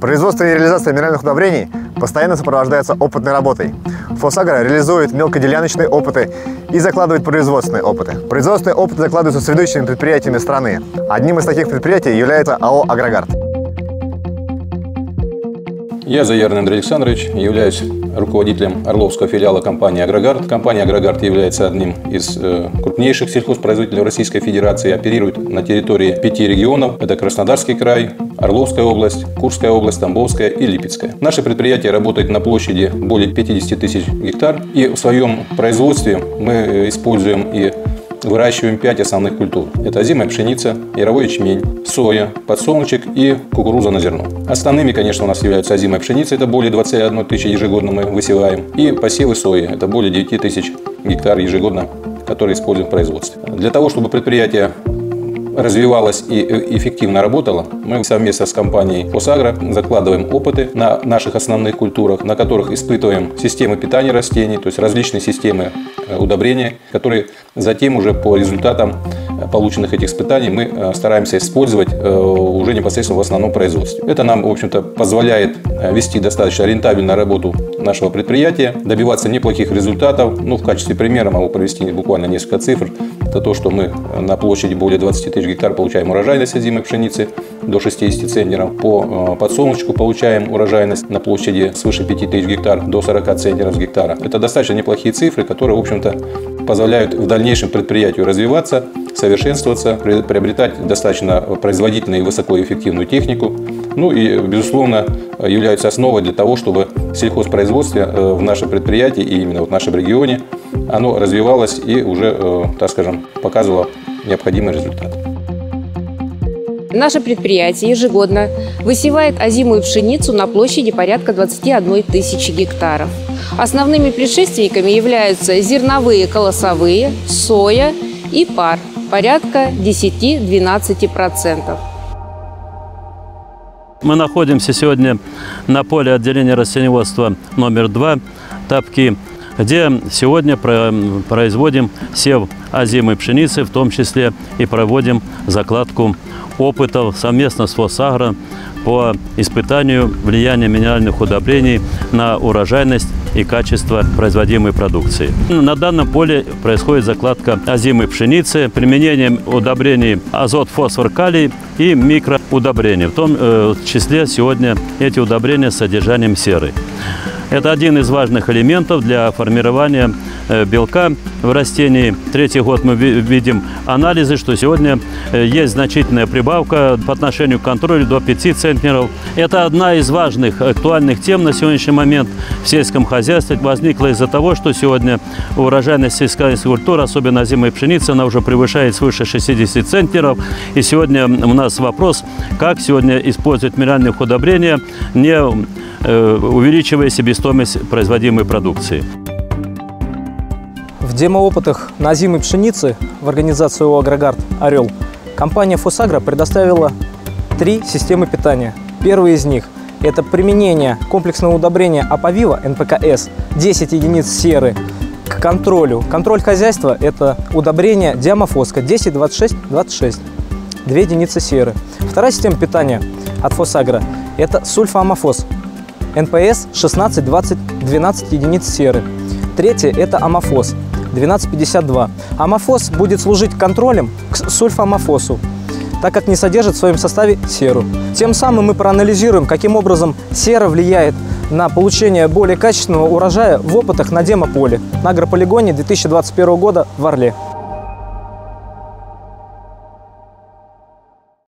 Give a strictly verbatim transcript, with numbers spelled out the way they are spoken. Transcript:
Производство и реализация минеральных удобрений постоянно сопровождается опытной работой. Фосагра реализует мелкоделяночные опыты и закладывает производственные опыты. Производственные опыты закладываются с ведущими предприятиями страны. Одним из таких предприятий является АО «Агрогард». Я, Заярный Андрей Александрович, являюсь руководителем Орловского филиала компании «Агрогард». Компания «Агрогард» является одним из крупнейших сельхозпроизводителей Российской Федерации, оперирует на территории пяти регионов. Это Краснодарский край, Орловская область, Курская область, Тамбовская и Липецкая. Наше предприятие работает на площади более пятидесяти тысяч гектар, и в своем производстве мы используем и выращиваем пять основных культур. Это озимая пшеница, яровой ячмень, соя, подсолнечник и кукуруза на зерно. Основными, конечно, у нас являются озимая пшеница, это более двадцати одной тысячи ежегодно мы высеваем, и посевы сои, это более девяти тысяч гектар ежегодно, которые используем в производстве. Для того, чтобы предприятие развивалась и эффективно работала, мы совместно с компанией «Фосагра» закладываем опыты на наших основных культурах, на которых испытываем системы питания растений, то есть различные системы удобрения, которые затем уже по результатам полученных этих испытаний мы стараемся использовать уже непосредственно в основном производстве. Это нам, в общем-то, позволяет вести достаточно рентабельную работу нашего предприятия, добиваться неплохих результатов. Ну, в качестве примера могу привести буквально несколько цифр. Это то, что мы на площади более двадцати тысяч гектар получаем урожайность озимой пшеницы до шестидесяти центнеров. По подсолнечку получаем урожайность на площади свыше пяти тысяч гектар до сорока центнеров с гектара. Это достаточно неплохие цифры, которые, в общем-то, позволяют в дальнейшем предприятию развиваться, совершенствоваться, приобретать достаточно производительную и высокоэффективную технику. Ну и, безусловно, являются основой для того, чтобы сельхозпроизводство в нашем предприятии и именно в нашем регионе оно развивалось и уже, так скажем, показывало необходимый результат. Наше предприятие ежегодно высевает озимую пшеницу на площади порядка двадцати одной тысячи гектаров. Основными предшественниками являются зерновые колосовые, соя и пар порядка десяти-двенадцати процентов. Мы находимся сегодня на поле отделения растениеводства номер два «Тапки», где сегодня производим сев озимой пшеницы, в том числе и проводим закладку опытов совместно с «Фосагра» по испытанию влияния минеральных удобрений на урожайность и качество производимой продукции. На данном поле происходит закладка озимой пшеницы применением удобрений азот, фосфор, калий и микроудобрений. В том числе сегодня эти удобрения с содержанием серы. Это один из важных элементов для формирования белка в растении. Третий год мы видим анализы, что сегодня есть значительная прибавка по отношению к контролю до пяти центнеров. Это одна из важных актуальных тем на сегодняшний момент в сельском хозяйстве. Возникла из-за того, что сегодня урожайность сельскохозяйственных культур, особенно озимой пшеницы, она уже превышает свыше шестидесяти центнеров. И сегодня у нас вопрос, как сегодня использовать минеральные удобрения, не увеличивая себестоимость производимой продукции. В демоопытах на озимой пшеницы в организации ООО «Агрогард» «Орел» компания «Фосагра» предоставила три системы питания. Первая из них – это применение комплексного удобрения «Апавива» эн пэ ка эс, десять единиц серы к контролю. Контроль хозяйства – это удобрение «Диамофоска» десять двадцать шесть двадцать шесть, две единицы серы. Вторая система питания от «Фосагра» – это «Сульфамофос» эн пэ эс шестнадцать двадцать двенадцать единиц серы. Третье – это аммофос двенадцать пятьдесят два. Аммофос будет служить контролем к сульфоаммофосу, так как не содержит в своем составе серу. Тем самым мы проанализируем, каким образом сера влияет на получение более качественного урожая в опытах на демополе на агрополигоне две тысячи двадцать первого года в Орле.